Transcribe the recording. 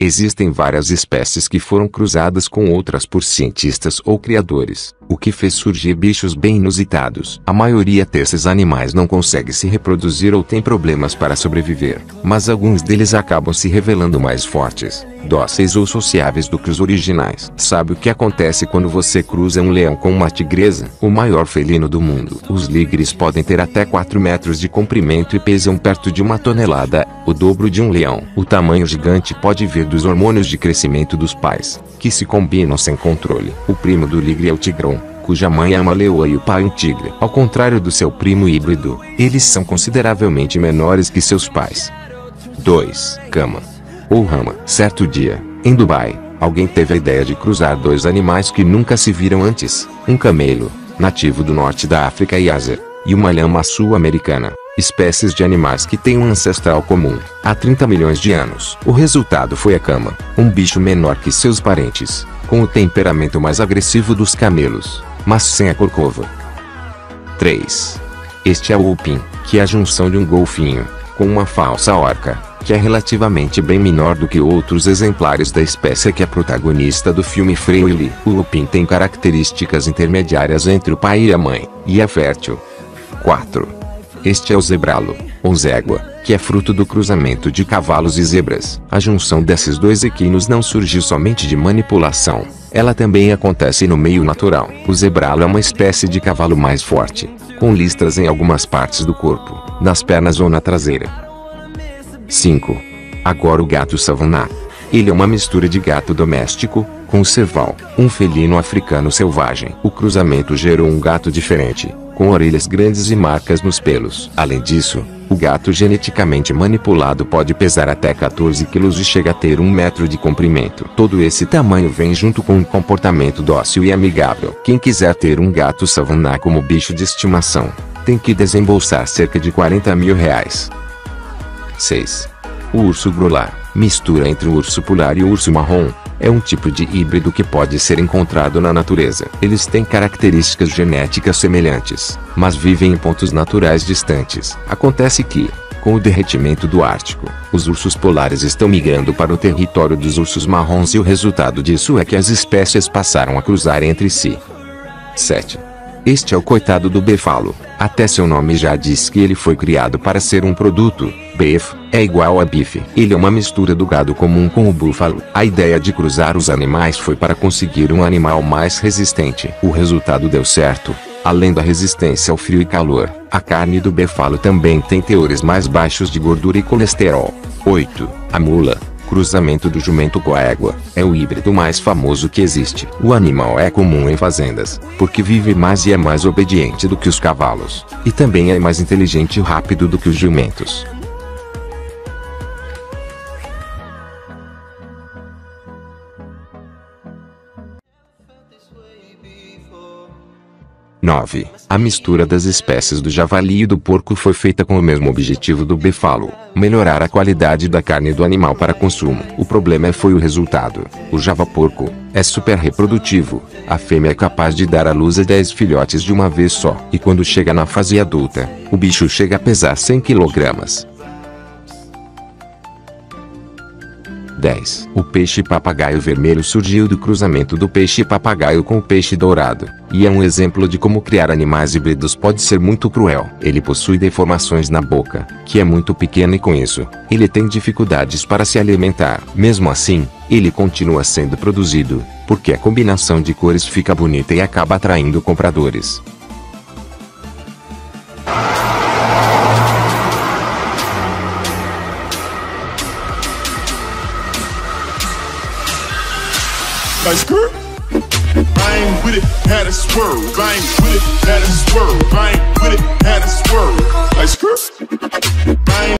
Existem várias espécies que foram cruzadas com outras por cientistas ou criadores, o que fez surgir bichos bem inusitados. A maioria desses animais não consegue se reproduzir ou tem problemas para sobreviver, mas alguns deles acabam se revelando mais fortes, dóceis ou sociáveis do que os originais. Sabe o que acontece quando você cruza um leão com uma tigresa? O maior felino do mundo. Os ligres podem ter até 4 metros de comprimento e pesam perto de 1 tonelada, o dobro de um leão. O tamanho gigante pode vir dos hormônios de crescimento dos pais, que se combinam sem controle. O primo do ligre é o Tigron, cuja mãe é uma leoa e o pai um tigre. Ao contrário do seu primo híbrido, eles são consideravelmente menores que seus pais. 2. Cama ou rama. Certo dia, em Dubai, alguém teve a ideia de cruzar 2 animais que nunca se viram antes: um camelo, nativo do norte da África e Ásia, e uma lhama sul-americana, espécies de animais que têm um ancestral comum, há 30 milhões de anos. O resultado foi a cama, um bicho menor que seus parentes, com o temperamento mais agressivo dos camelos, mas sem a corcova. 3. Este é o Wholphin, que é a junção de um golfinho com uma falsa orca, que é relativamente bem menor do que outros exemplares da espécie que é protagonista do filme Free Willy. O Wholphin tem características intermediárias entre o pai e a mãe, e é fértil. 4. Este é o zebralo, ou zégua, que é fruto do cruzamento de cavalos e zebras. A junção desses 2 equinos não surgiu somente de manipulação, ela também acontece no meio natural. O zebralo é uma espécie de cavalo mais forte, com listras em algumas partes do corpo, nas pernas ou na traseira. 5. Agora o gato Savannah. Ele é uma mistura de gato doméstico com serval, um felino africano selvagem. O cruzamento gerou um gato diferente, com orelhas grandes e marcas nos pelos. Além disso, o gato geneticamente manipulado pode pesar até 14 quilos e chega a ter 1 metro de comprimento. Todo esse tamanho vem junto com um comportamento dócil e amigável. Quem quiser ter um gato Savannah como bicho de estimação, tem que desembolsar cerca de R$40 mil. 6. O urso grolar, mistura entre o urso polar e o urso marrom, é um tipo de híbrido que pode ser encontrado na natureza. Eles têm características genéticas semelhantes, mas vivem em pontos naturais distantes. Acontece que, com o derretimento do Ártico, os ursos polares estão migrando para o território dos ursos marrons e o resultado disso é que as espécies passaram a cruzar entre si. 7. Este é o coitado do Befalo. Até seu nome já diz que ele foi criado para ser um produto. Beef é igual a bife. Ele é uma mistura do gado comum com o búfalo. A ideia de cruzar os animais foi para conseguir um animal mais resistente. O resultado deu certo. Além da resistência ao frio e calor, a carne do Befalo também tem teores mais baixos de gordura e colesterol. 8. A mula, cruzamento do jumento com a égua, é o híbrido mais famoso que existe. O animal é comum em fazendas, porque vive mais e é mais obediente do que os cavalos, e também é mais inteligente e rápido do que os jumentos. . 9. A mistura das espécies do javali e do porco foi feita com o mesmo objetivo do befalo: melhorar a qualidade da carne do animal para consumo. O problema foi o resultado. O java-porco é super reprodutivo. A fêmea é capaz de dar à luz a 10 filhotes de uma vez só. E quando chega na fase adulta, o bicho chega a pesar 100 kg. 10. O peixe-papagaio vermelho surgiu do cruzamento do peixe-papagaio com o peixe dourado, e é um exemplo de como criar animais híbridos pode ser muito cruel. Ele possui deformações na boca, que é muito pequena e com isso, ele tem dificuldades para se alimentar. Mesmo assim, ele continua sendo produzido, porque a combinação de cores fica bonita e acaba atraindo compradores. 'Cause I ain't with it, had a swerve. I ain't with it, had a swerve. I ain't with it, had a swerve. Like skirt.